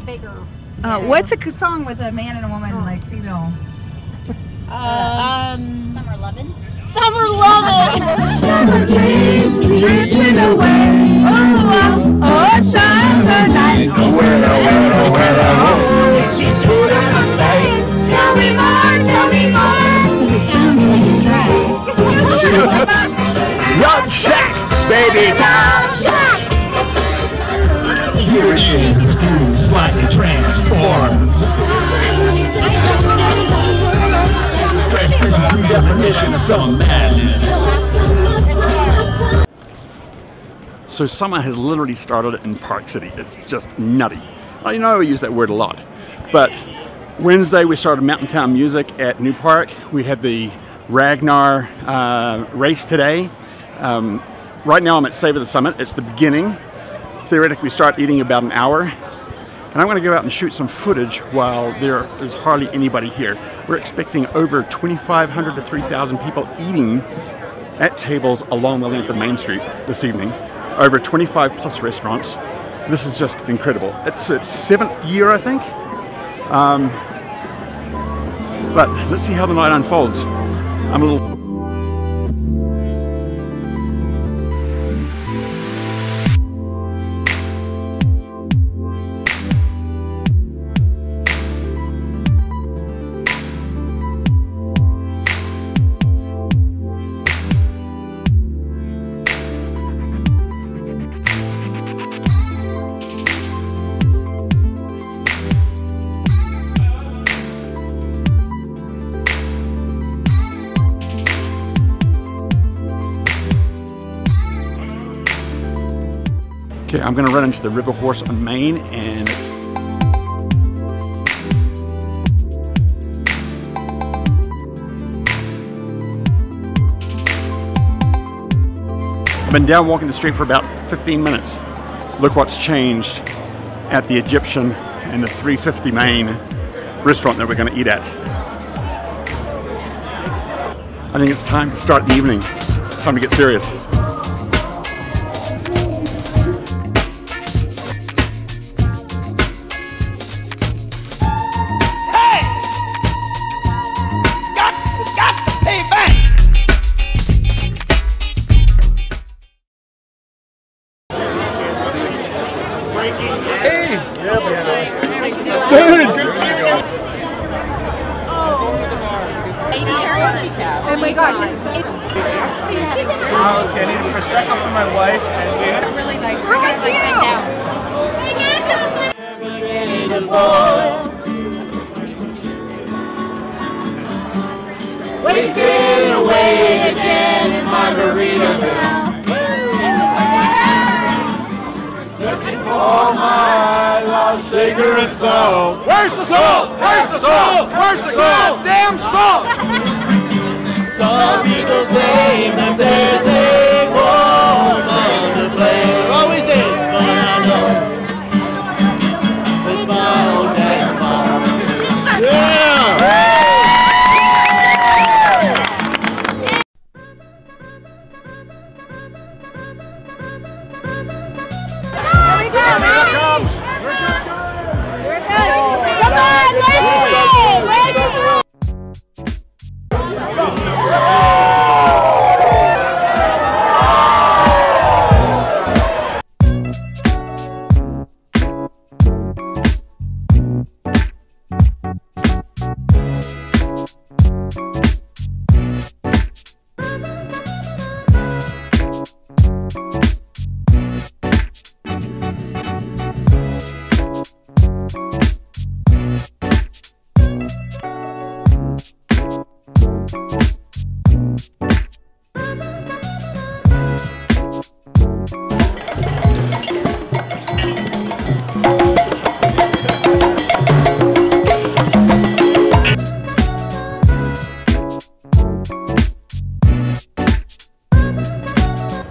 the bigger. What's a song with a man and a woman, like female? Summer Lovin'. Summer Lovin'. Summer days drifting away. Oh, oh, oh, summer night. Oh, willow, willow, willow. Did she do that or say? Tell me more, tell me more. 'Cause it sounds like a drag. Love Shack, baby. Love Shack. Here it is, slightly transformed. Fresh Prince's new definition of summer madness. So summer has literally started in Park City. It's just nutty. I know I use that word a lot, but Wednesday we started Mountain Town Music at New Park. We had the Ragnar race today. Right now I'm at Savor the Summit. It's the beginning. Theoretically, we start eating about an hour, and I'm going to go out and shoot some footage while there is hardly anybody here. We're expecting over 2,500 to 3,000 people eating at tables along the length of Main Street this evening, over 25 plus restaurants. This is just incredible. It's its 7th year, I think. But let's see how the night unfolds. I'm a little... Okay, I'm gonna run into the River Horse on Main and I've been down walking the street for about 15 minutes. Look what's changed at the Egyptian and the 350 Main restaurant that we're gonna eat at. I think it's time to start the evening. It's time to get serious.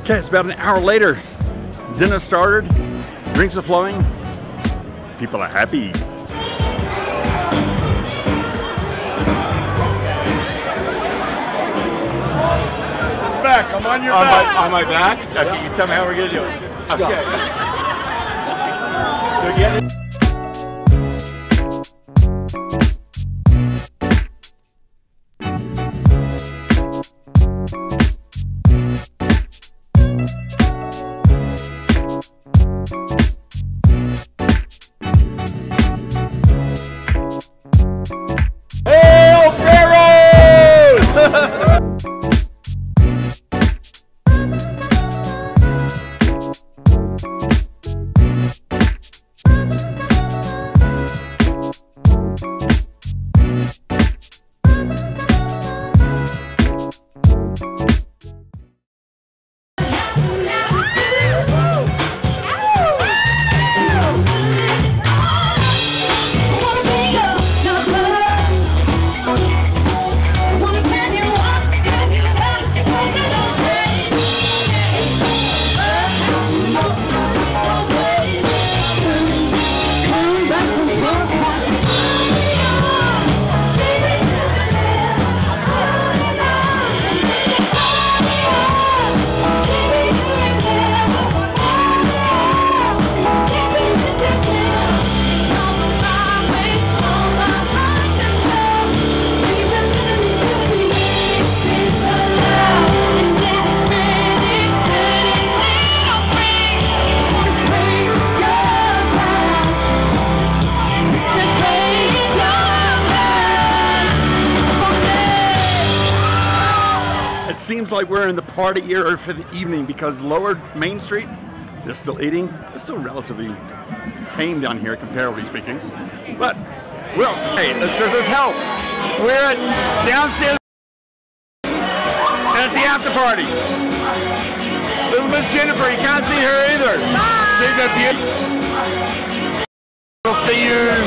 Okay, it's about an hour later. Dinner started, drinks are flowing, people are happy. Back, I'm on your back. On my back? Okay, yeah. You tell me how we're gonna do it. Okay. Go. like we're in the party era for the evening, because lower Main Street, they're still eating. It's still relatively tame down here, comparatively speaking. But, well, hey, does this help? We're at downstairs, and it's the after party. Little Miss Jennifer, you can't see her either. Bye. She's a beauty. We'll see you.